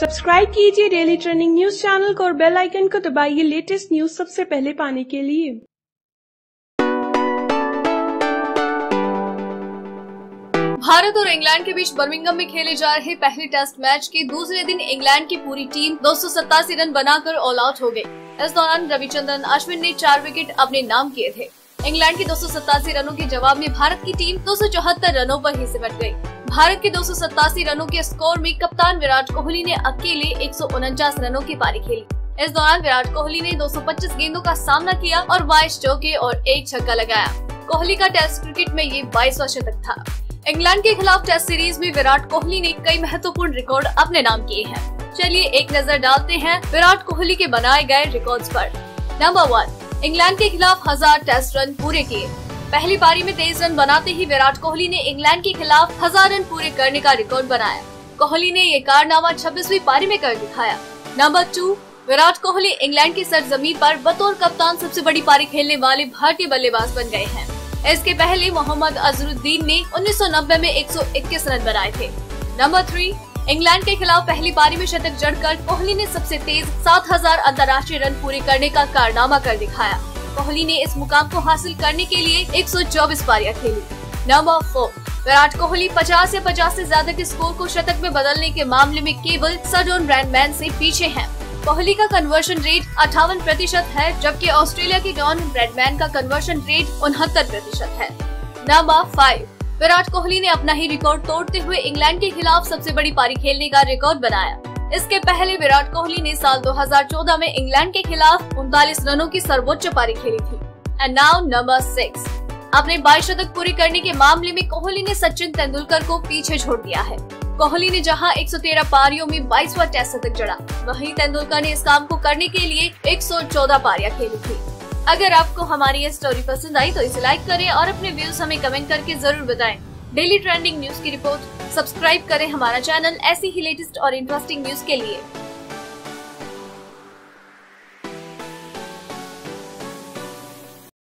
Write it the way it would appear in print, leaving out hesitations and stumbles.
Subscribe कीजिए daily trending news channel को और बेल आइकन को दबाइए लेटेस्ट न्यूज सबसे पहले पाने के लिए। भारत और इंग्लैंड के बीच बर्मिंघम में खेले जा रहे पहले टेस्ट मैच के दूसरे दिन इंग्लैंड की पूरी टीम 287 रन बनाकर ऑल आउट हो गई। इस दौरान रविचंद्रन अश्विन ने 4 विकेट अपने नाम किए थे। इंग्लैंड के 287 रनों के जवाब में भारत की टीम 274 रनों पर ही सिमट गई। भारत के 287 रनों के स्कोर में कप्तान विराट कोहली ने अकेले 149 रनों की पारी खेली। इस दौरान विराट कोहली ने 225 गेंदों का सामना किया और 22 चौके और 1 छक्का लगाया। कोहली का टेस्ट क्रिकेट में ये 22वां शतक था। इंग्लैंड के खिलाफ टेस्ट सीरीज में विराट कोहली ने कई महत्वपूर्ण रिकॉर्ड अपने नाम किए हैं। चलिए एक नजर डालते हैं विराट कोहली के बनाए गए रिकॉर्ड्स पर। नंबर 1, इंग्लैंड के खिलाफ 1000 टेस्ट रन पूरे किए। पहली पारी में 23 रन बनाते ही विराट कोहली ने इंग्लैंड के खिलाफ 1000 रन पूरे करने का रिकॉर्ड बनाया। कोहली ने ये कारनामा 26वीं पारी में कर दिखाया। नंबर 2, विराट कोहली इंग्लैंड की सरजमीन पर बतौर कप्तान सबसे बड़ी पारी खेलने वाले भारतीय बल्लेबाज बन गए हैं। इसके पहले मोहम्मद अजहरुद्दीन ने 1990 में 121 रन बनाए थे। नंबर 3, इंग्लैंड के खिलाफ पहली पारी में शतक जड़कर कोहली ने सबसे तेज 7000 अंतर्राष्ट्रीय रन पूरे करने का कारनामा कर दिखाया। कोहली ने इस मुकाम को हासिल करने के लिए 124 पारियां खेली। नंबर 4, विराट कोहली 50 या 50 से ज्यादा के स्कोर को शतक में बदलने के मामले में केवल डॉन ब्रैडमैन से पीछे हैं। कोहली का कन्वर्शन रेट 58% है, जबकि ऑस्ट्रेलिया के डॉन ब्रैडमैन का कन्वर्शन रेट 69% है। नंबर 5, विराट कोहली ने अपना ही रिकॉर्ड तोड़ते हुए इंग्लैंड के खिलाफ सबसे बड़ी पारी खेलने का रिकॉर्ड बनाया। इसके पहले विराट कोहली ने साल 2014 में इंग्लैंड के खिलाफ 39 रनों की सर्वोच्च पारी खेली थी। एंड नाउ नंबर 6, अपने 22 शतक पूरे करने के मामले में कोहली ने सचिन तेंदुलकर को पीछे छोड़ दिया है। कोहली ने जहां 113 पारियों में 22वां टेस्ट शतक जड़ा, वहीं तेंदुलकर ने इस काम को करने के लिए 114 पारियां खेली थी। अगर आपको हमारी ये स्टोरी पसंद आई तो इसे लाइक करें और अपने व्यूज हमें कमेंट करके जरूर बताएं। डेली ट्रेंडिंग न्यूज की रिपोर्ट। सब्सक्राइब करें हमारा चैनल ऐसी ही लेटेस्ट और इंटरेस्टिंग न्यूज के लिए।